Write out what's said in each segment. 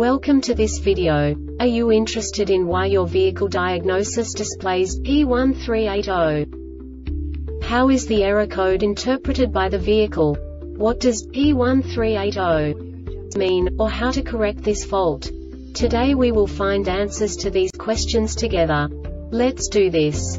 Welcome to this video. Are you interested in why your vehicle diagnosis displays P1380? How is the error code interpreted by the vehicle? What does P1380 mean, or how to correct this fault? Today we will find answers to these questions together. Let's do this.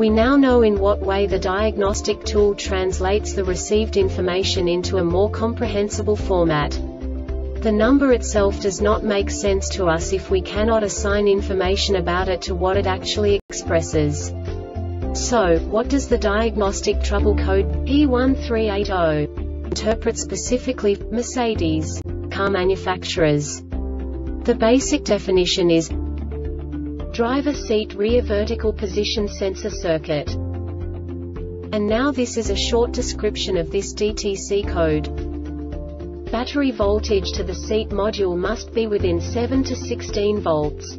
We now know in what way the diagnostic tool translates the received information into a more comprehensible format. The number itself does not make sense to us if we cannot assign information about it to what it actually expresses. So, what does the diagnostic trouble code P1380 interpret specifically for Mercedes car manufacturers? The basic definition is driver seat rear vertical position sensor circuit. And now this is a short description of this DTC code. Battery voltage to the seat module must be within 7 to 16 volts.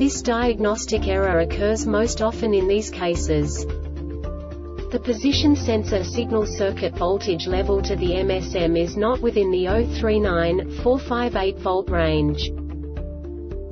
This diagnostic error occurs most often in these cases. The position sensor signal circuit voltage level to the MSM is not within the 039-458 volt range.